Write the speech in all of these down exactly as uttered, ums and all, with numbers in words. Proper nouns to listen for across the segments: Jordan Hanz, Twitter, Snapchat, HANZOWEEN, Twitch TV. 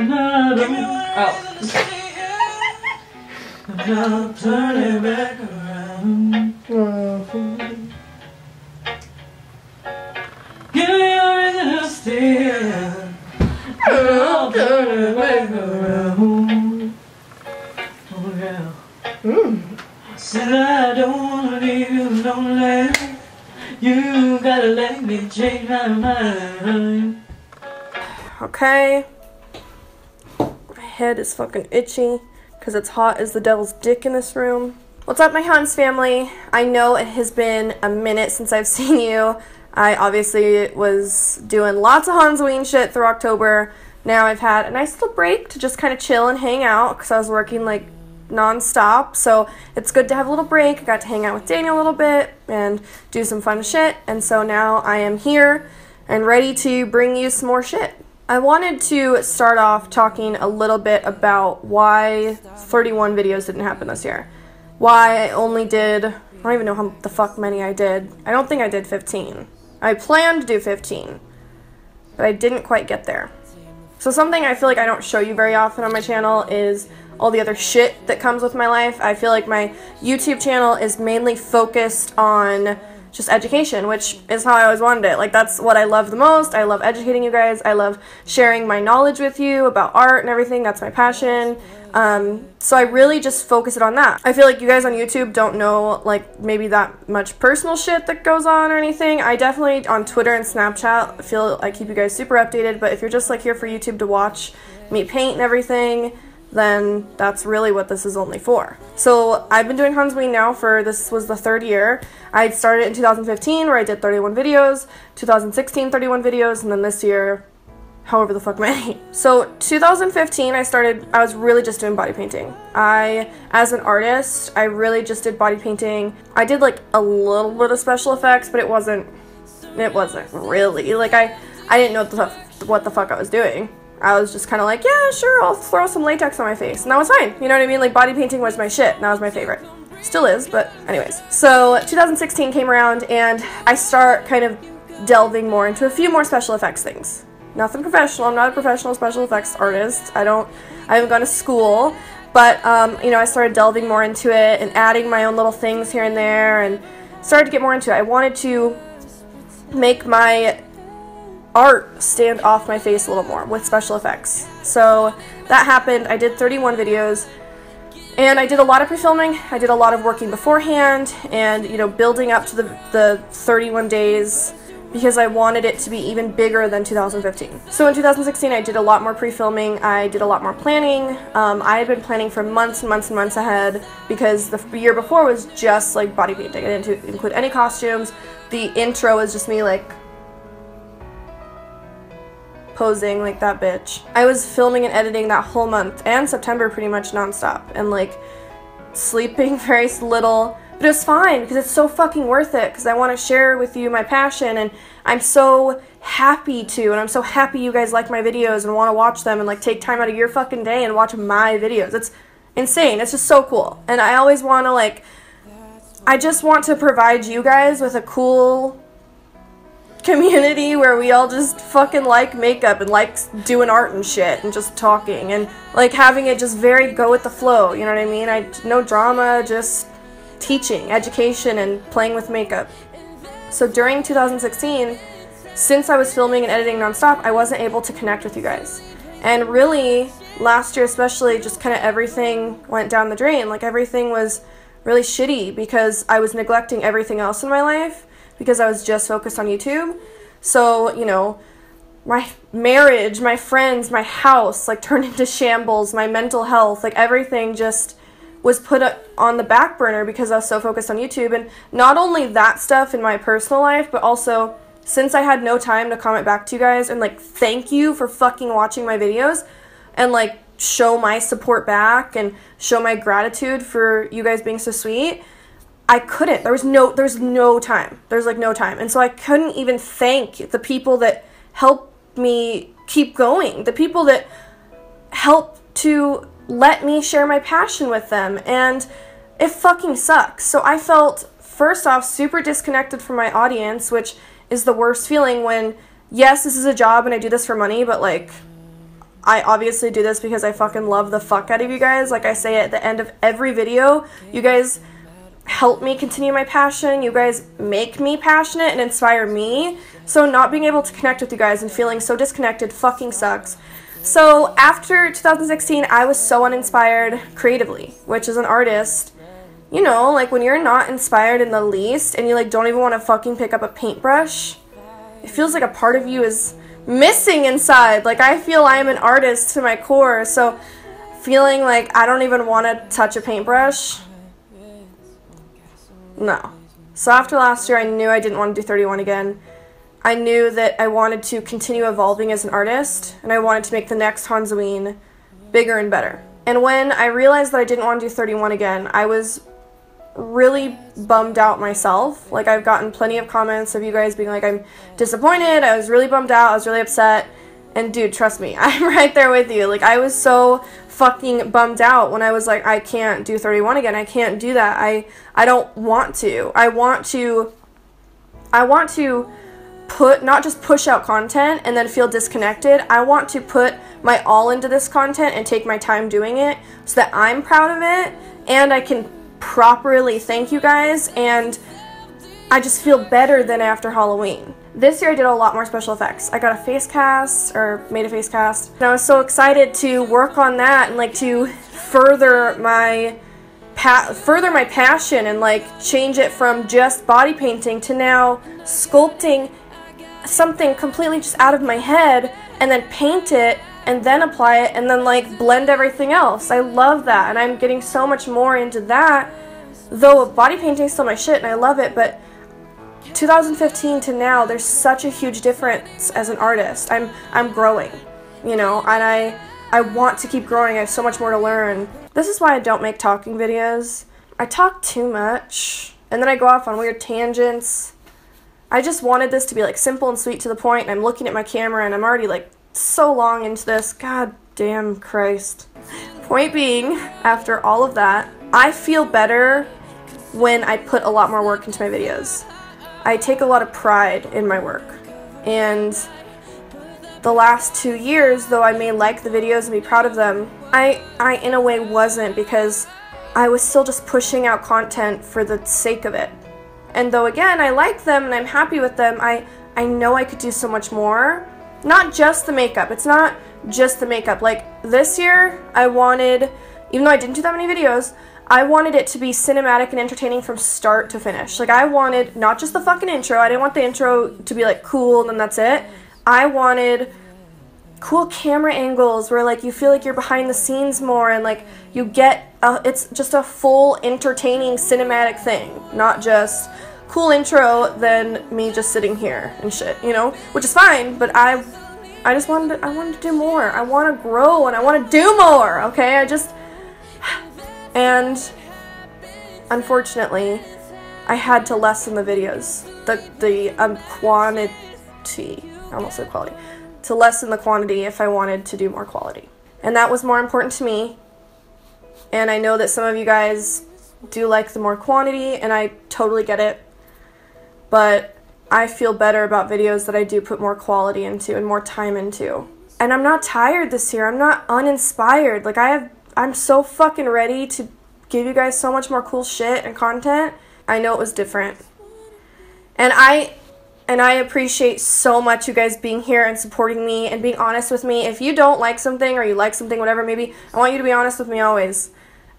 Another. Oh. Another turning back around. Give me a reason to steal. Another turning back around. Oh yeah. Mm. Said I don't wanna leave you lonely. You gotta let me change my mind. Okay. My head is fucking itchy because it's hot as the devil's dick in this room. What's up, my Hans family? I know it has been a minute since I've seen you. I obviously was doing lots of HANZOWEEN shit through October. Now I've had a nice little break to just kind of chill and hang out because I was working like non-stop, so it's good to have a little break. I got to hang out with Daniel a little bit and do some fun shit, and so now I am here and ready to bring you some more shit. I wanted to start off talking a little bit about why thirty-one videos didn't happen this year. Why I only did, I don't even know how the fuck many I did. I don't think I did fifteen. I planned to do fifteen, but I didn't quite get there. So something I feel like I don't show you very often on my channel is all the other shit that comes with my life. I feel like my YouTube channel is mainly focused on just education, which is how I always wanted it. Like, that's what I love the most. I love educating you guys. I love sharing my knowledge with you about art and everything. That's my passion. Um, so I really just focus it on that. I feel like you guys on YouTube don't know, like, maybe that much personal shit that goes on or anything. I definitely, on Twitter and Snapchat, feel I keep you guys super updated, but if you're just, like, here for YouTube to watch me paint and everything, then that's really what this is only for. So I've been doing HANZOWEEN now for, this was the third year. I started in two thousand fifteen where I did thirty-one videos, two thousand sixteen thirty-one videos, and then this year, however the fuck many. So two thousand fifteen I started, I was really just doing body painting. I, as an artist, I really just did body painting. I did like a little bit of special effects, but it wasn't, it wasn't really. Like I, I didn't know what the, what the fuck I was doing. I was just kind of like, yeah, sure, I'll throw some latex on my face. And that was fine. You know what I mean? Like, body painting was my shit. And that was my favorite. Still is, but anyways. So two thousand sixteen came around, and I start kind of delving more into a few more special effects things. Nothing professional. I'm not a professional special effects artist. I don't, I haven't gone to school. But, um, you know, I started delving more into it and adding my own little things here and there and started to get more into it. I wanted to make my art stand off my face a little more with special effects. So that happened. I did thirty-one videos, and I did a lot of pre-filming. I did a lot of working beforehand and, you know, building up to the, the thirty-one days because I wanted it to be even bigger than two thousand fifteen. So in two thousand sixteen I did a lot more pre-filming. I did a lot more planning. Um, I had been planning for months and months and months ahead because the year before was just like body painting. I didn't include any costumes. The intro was just me like posing like that bitch. I was filming and editing that whole month and September pretty much nonstop and like sleeping very little, but it was fine because it's so fucking worth it because I want to share with you my passion, and I'm so happy to, and I'm so happy you guys like my videos and want to watch them and like take time out of your fucking day and watch my videos. It's insane. It's just so cool, and I always want to like, I just want to provide you guys with a cool community where we all just fucking like makeup and like doing art and shit and just talking and like having it just very go with the flow, you know what I mean? I, no drama, just teaching, education, and playing with makeup. So during two thousand sixteen, since I was filming and editing nonstop, I wasn't able to connect with you guys. And really, last year especially, just kind of everything went down the drain. Like everything was really shitty because I was neglecting everything else in my life, because I was just focused on YouTube. So, you know, my marriage, my friends, my house, like, turned into shambles, my mental health, like, everything just was put on the back burner because I was so focused on YouTube. And not only that stuff in my personal life, but also, since I had no time to comment back to you guys and, like, thank you for fucking watching my videos and, like, show my support back and show my gratitude for you guys being so sweet, I couldn't. There was no, there's no time. There's like no time. And so I couldn't even thank the people that helped me keep going, the people that helped to let me share my passion with them. And it fucking sucks. So I felt, first off, super disconnected from my audience, which is the worst feeling when, yes, this is a job and I do this for money, but like, I obviously do this because I fucking love the fuck out of you guys. Like I say at the end of every video, you guys help me continue my passion, you guys make me passionate and inspire me. So not being able to connect with you guys and feeling so disconnected fucking sucks. So after two thousand sixteen, I was so uninspired creatively, which as an artist, you know, like when you're not inspired in the least and you like don't even want to fucking pick up a paintbrush, it feels like a part of you is missing inside. Like I feel I am an artist to my core, so feeling like I don't even want to touch a paintbrush, no. So after last year, I knew I didn't want to do thirty-one again. I knew that I wanted to continue evolving as an artist, and I wanted to make the next HANZOWEEN bigger and better. And when I realized that I didn't want to do thirty-one again, I was really bummed out myself. Like, I've gotten plenty of comments of you guys being like, I'm disappointed, I was really bummed out, I was really upset. And dude, trust me, I'm right there with you. Like, I was so fucking bummed out when I was like, I can't do thirty-one again. I can't do that. I I don't want to. I want to I want to put not just push out content and then feel disconnected. I want to put my all into this content and take my time doing it so that I'm proud of it and I can properly thank you guys, and I just feel better than after Halloween. This year I did a lot more special effects. I got a face cast, or made a face cast, and I was so excited to work on that and like to further my pa further my passion and like change it from just body painting to now sculpting something completely just out of my head and then paint it and then apply it and then like blend everything else. I love that, and I'm getting so much more into that, though body painting is still my shit and I love it, but two thousand fifteen to now there's such a huge difference as an artist. I'm I'm growing, you know, and I I want to keep growing. I have so much more to learn. This is why I don't make talking videos. I talk too much and then I go off on weird tangents. I just wanted this to be like simple and sweet to the point, and I'm looking at my camera and I'm already like so long into this. God damn Christ. Point being, after all of that, I feel better when I put a lot more work into my videos. I take a lot of pride in my work, and the last two years, though I may like the videos and be proud of them, I, I in a way wasn't, because I was still just pushing out content for the sake of it. And though again, I like them and I'm happy with them, I, I know I could do so much more. Not just the makeup, it's not just the makeup. Like this year, I wanted, even though I didn't do that many videos, I wanted it to be cinematic and entertaining from start to finish. Like I wanted not just the fucking intro, I didn't want the intro to be like cool and then that's it. I wanted cool camera angles where like you feel like you're behind the scenes more and like you get, a, it's just a full entertaining cinematic thing, not just cool intro than me just sitting here and shit, you know, which is fine, but I I just wanted to, I wanted to do more. I want to grow and I want to do more, okay? I just, and unfortunately, I had to lessen the videos, the, the um, quantity, I almost said quality, to lessen the quantity if I wanted to do more quality. And that was more important to me, and I know that some of you guys do like the more quantity, and I totally get it. But I feel better about videos that I do put more quality into and more time into. And I'm not tired this year. I'm not uninspired. Like I have, I'm so fucking ready to give you guys so much more cool shit and content. I know it was different. And I and I appreciate so much you guys being here and supporting me and being honest with me. If you don't like something or you like something, whatever, maybe, I want you to be honest with me always.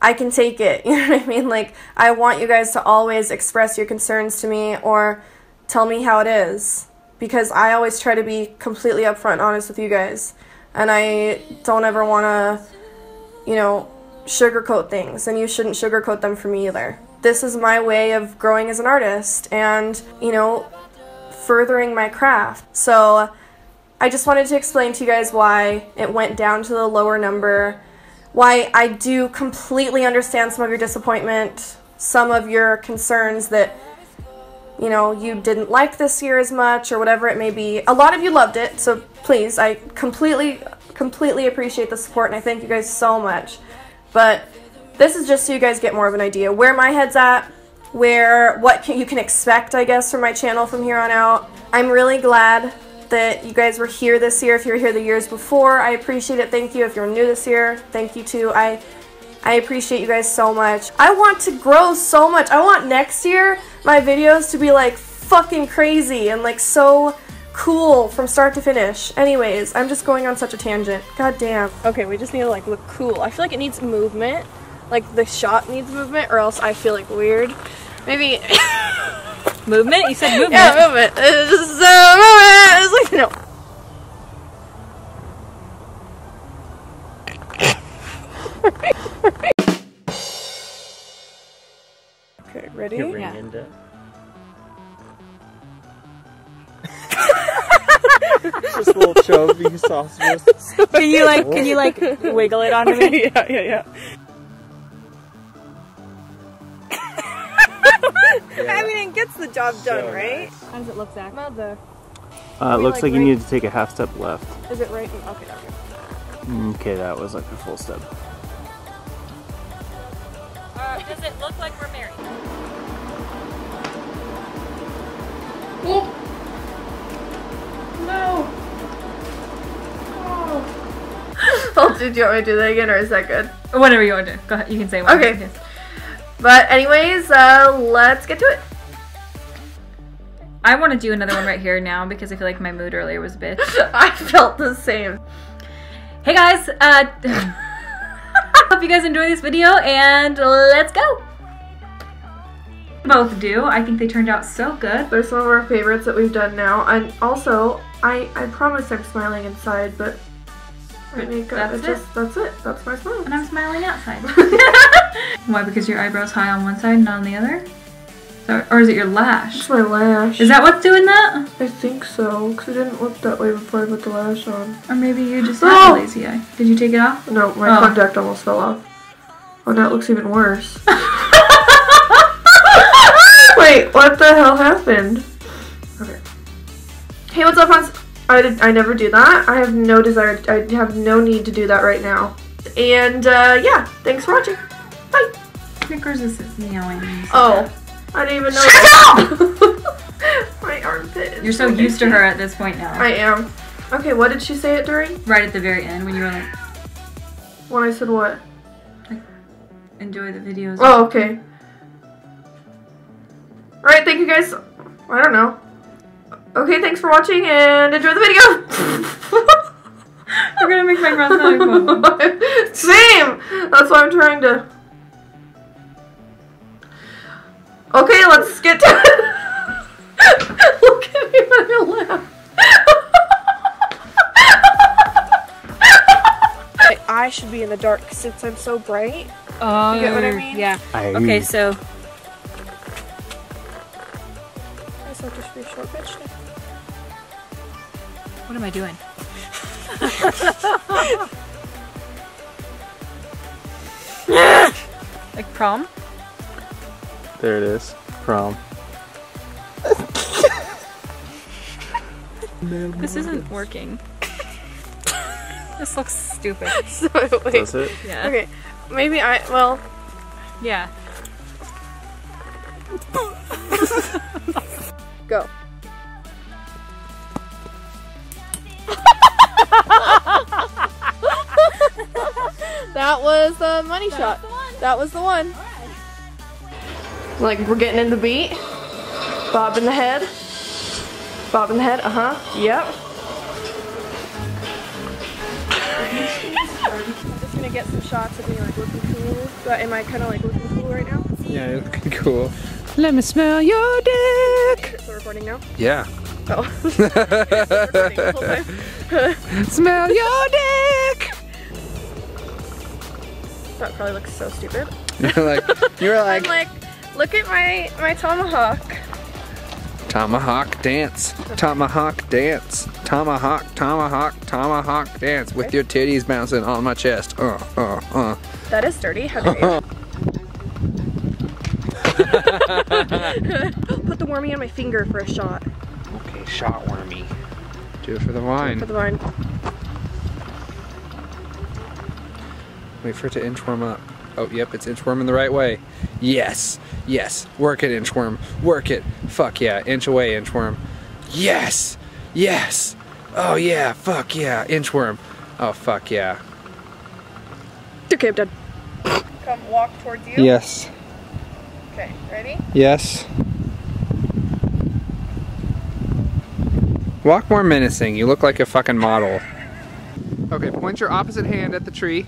I can take it, you know what I mean? Like, I want you guys to always express your concerns to me or tell me how it is, because I always try to be completely upfront and honest with you guys, and I don't ever want to, you know, sugarcoat things, and you shouldn't sugarcoat them for me either. This is my way of growing as an artist and, you know, furthering my craft. So I just wanted to explain to you guys why it went down to the lower number. Why I do completely understand some of your disappointment, some of your concerns that, you know, you didn't like this year as much or whatever it may be. A lot of you loved it, so please, I completely, completely appreciate the support and I thank you guys so much. But this is just so you guys get more of an idea where my head's at, where, what can, you can expect, I guess, from my channel from here on out. I'm really glad that you guys were here this year. If you were here the years before, I appreciate it. Thank you. If you're new this year, thank you too. I I appreciate you guys so much. I want to grow so much. I want next year my videos to be like fucking crazy and like so cool from start to finish. Anyways, I'm just going on such a tangent. God damn. Okay, we just need to like look cool. I feel like it needs movement. Like the shot needs movement or else I feel like weird. Maybe... Movement? You said movement. Yeah, movement. It's just so movement. It's like, no. Okay, ready? Yeah. Just a little chove being sausages. Can you like, can you like wiggle it onto me? Yeah, yeah, yeah. Yeah. I mean, it gets the job done, so right? Nice. How does it look, Zach? Mother. Uh, it looks like, like you right? need to take a half step left. Is it right? Okay, okay. Okay, that was like a full step. Uh, does it look like we're married? Oh. No. Oh. Well, dude, do you want me to do that again, or is that good? Whatever you want to do. Go ahead. You can say whatever. Okay. Yes. But anyways, uh, let's get to it. I want to do another one right here now because I feel like my mood earlier was a bitch. I felt the same. Hey guys, uh, hope you guys enjoy this video and let's go. Both do. I think they turned out so good. They're some of our favorites that we've done now. And also, I, I promise I'm smiling inside, but I mean, that's, that's, it. Just, that's it. That's my smile. And I'm smiling outside. Why? Because your eyebrow's high on one side and not on the other? So, or is it your lash? It's my lash. Is that what's doing that? I think so, because it didn't look that way before I put the lash on. Or maybe you just oh! had a lazy eye. Did you take it off? No, my oh. contact almost fell off. Oh, that looks even worse. Wait, what the hell happened? Okay. Hey, what's up, Hans? I, did, I never do that. I have no desire, I have no need to do that right now. And uh, yeah, thanks for watching. Bye. Snickers is meowing. Oh, I didn't even know. Shut up! My armpit. You're so used to her at this point now. I am. Okay, what did she say it during? Right at the very end when you were like. When I said what? Like, enjoy the videos. Oh, okay. Alright, thank you guys. I don't know. Okay, thanks for watching and enjoy the video! We're gonna make my mouth sound like same! That's why I'm trying to... Okay, let's get to it! Look at me when you laugh. My eye should be in the dark since I'm so bright. Oh, you get what I mean? Yeah. I... Okay, so... So just be short bitch. What am I doing? Like prom? There it is. Prom. This isn't working. This looks stupid. So wait. That's it? Yeah. Okay. Maybe I well yeah. Go. That was the money that shot. Was the that was the one. Right. Like, we're getting in the beat. Bob in the head. Bob in the head, uh-huh. Yep. I'm just gonna get some shots of me, like, looking cool. But am I kind of, like, looking cool right now? Yeah, you're looking cool. Let me smell your dick! Is it recording now? Yeah. Oh. Smell your dick! That probably looks so stupid. You're like, you're like... I'm like, look at my, my tomahawk. Tomahawk dance, tomahawk dance, tomahawk, tomahawk, tomahawk dance with your titties bouncing on my chest. Uh, uh, uh. That is dirty, how dare you? Put the wormy on my finger for a shot. Okay, shot wormy. Do it for the wine. Do it for the wine. Wait for it to inchworm up. Oh, yep, it's inchworming the right way. Yes, yes. Work it, inchworm. Work it. Fuck yeah, inch away, inchworm. Yes. Yes! Oh yeah, fuck yeah, inchworm. Oh fuck yeah. Okay, I'm done. Come walk towards you? Yes. Okay, ready? Yes. Walk more menacing, you look like a fucking model. Okay, point your opposite hand at the tree.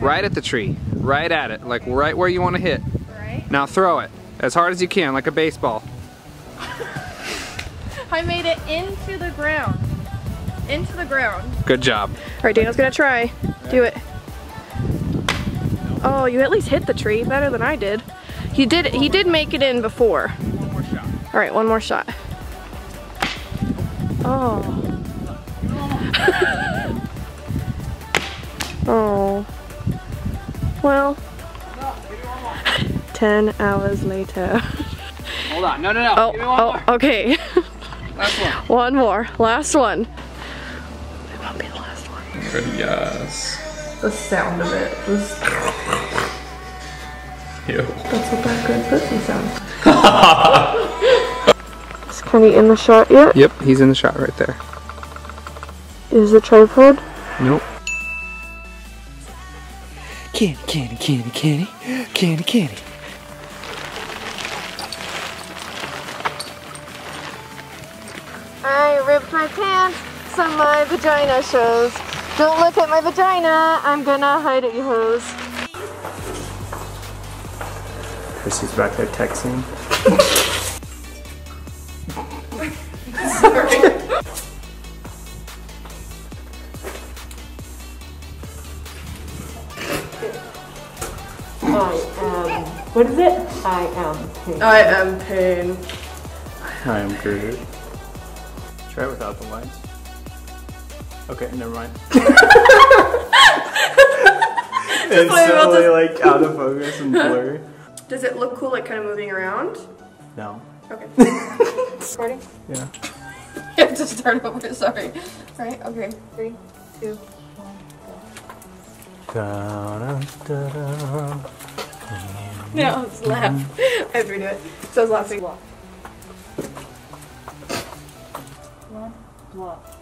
Right at the tree. Right at it, like right where you want to hit. Right. Now throw it, as hard as you can, like a baseball. I made it into the ground. Into the ground. Good job. Alright, Daniel's gonna try. Do it. Oh, you at least hit the tree better than I did. He did he did make it in before. One more shot. Alright, one more shot. Oh. Oh. Well. Ten hours later. Hold on. No, no, no. Oh, Give me one oh more. Okay. Last one. One more. Last one. It won't be the last one. Yes. The sound of it was. Ew. That's what that good pussy sounds. Is Kenny in the shot yet? Yep, he's in the shot right there. Is the tripod? Nope. Kenny, Kenny, Kenny, Kenny, Kenny, Kenny. I ripped my pants, so my vagina shows. Don't look at my vagina, I'm gonna hide it, you hoes. Chrissy's back there texting. Sorry. I am, what is it? I am pain. I am pain. I am good. Try it without the lights. Okay, never mind. It's totally like out of focus and blurry. Does it look cool, like kind of moving around? No. Okay. Recording? Yeah. You have to start over, sorry. Alright, okay. Three, two, one, go. Da, da, da, da. No, it's laugh. I have to redo it. So it's laughing. Walk. Walk.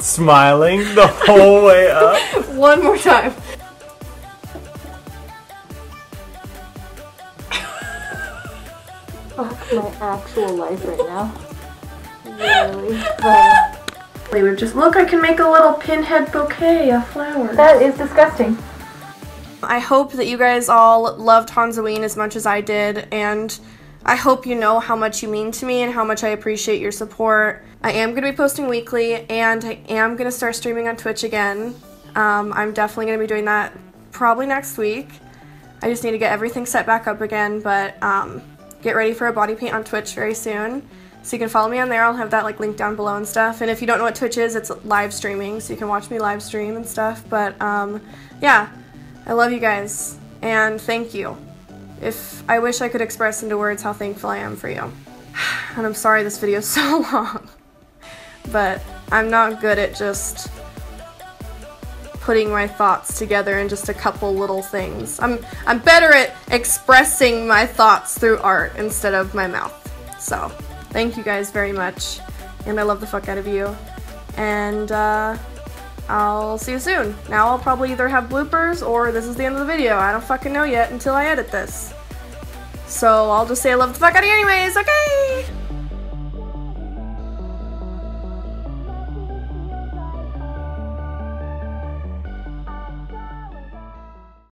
Smiling the whole way up. One more time. Oh, my actual life right now. Really fun. We would just look. I can make a little pinhead bouquet of flowers. That is disgusting. I hope that you guys all loved HANZOWEEN as much as I did, and I hope you know how much you mean to me and how much I appreciate your support. I am going to be posting weekly, and I am going to start streaming on Twitch again. Um, I'm definitely going to be doing that probably next week. I just need to get everything set back up again, but um, get ready for a body paint on Twitch very soon. So you can follow me on there. I'll have that like linked down below and stuff. And if you don't know what Twitch is, it's live streaming, so you can watch me live stream and stuff. But um, yeah. I love you guys, and thank you. If I wish I could express into words how thankful I am for you. And I'm sorry this video is so long, but I'm not good at just putting my thoughts together in just a couple little things. I'm, I'm better at expressing my thoughts through art instead of my mouth. So, thank you guys very much, and I love the fuck out of you. And, uh... I'll see you soon. Now I'll probably either have bloopers or this is the end of the video. I don't fucking know yet until I edit this. So I'll just say I love the fuck out of you anyways, okay?